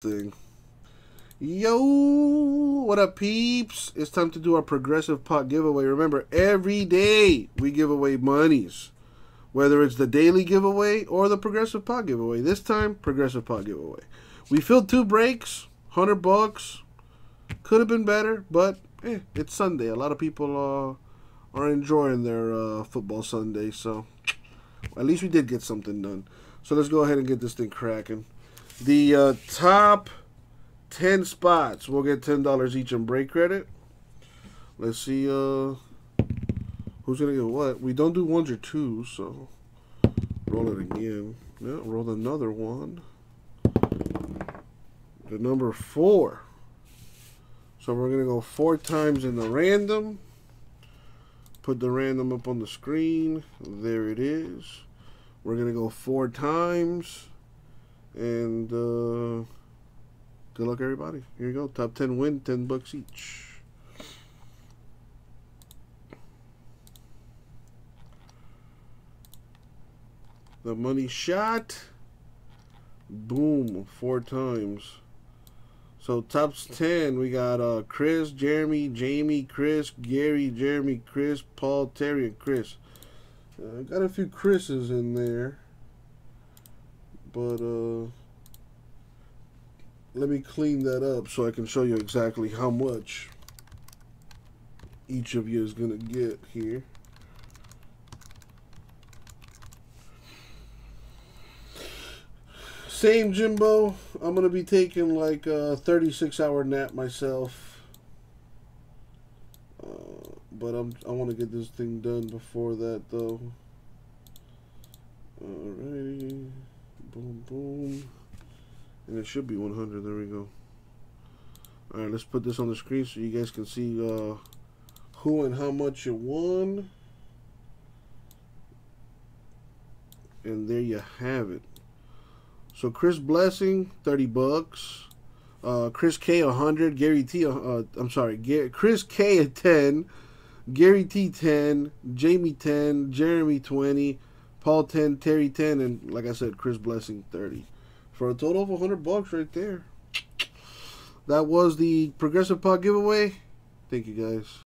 Thing. Yo, what up, peeps? It's time to do our progressive pot giveaway. Remember, every day we give away monies, whether it's the daily giveaway or the progressive pot giveaway. This time, progressive pot giveaway. We filled two breaks, 100 bucks. Could have been better, but it's Sunday. A lot of people are enjoying their football Sunday, so at least we did get something done. So let's go ahead and get this thing cracking. The top 10 spots will get $10 each in break credit. Let's see who's going to get what. We don't do ones or twos, so roll it again. Yeah, roll another one. The number 4. So we're going to go 4 times in the random. Put the random up on the screen. There it is. We're going to go 4 times. And good luck, everybody. Here you go. Top 10 win, 10 bucks each. The money shot. Boom. 4 times. So top 10, we got Chris, Jeremy, Jamie, Chris, Gary, Jeremy, Chris, Paul, Terry, and Chris. Got a few Chris's in there. But let me clean that up so I can show you exactly how much each of you is going to get here. Same Jimbo. I'm going to be taking like a 36-hour nap myself. But I want to get this thing done before that, though. Alrighty. Boom, boom. And it should be 100. There we go. All right, let's put this on the screen so you guys can see who and how much you won. And there you have it. So Chris Blessing, 30 bucks. Chris K, 100. Gary T, I'm sorry. Chris K, 10. Gary T, 10. Jamie, 10. Jeremy, 20. Paul 10, Terry 10, and like I said, Chris Blessing 30, for a total of 100 bucks right there. That was the progressive pot giveaway. Thank you guys.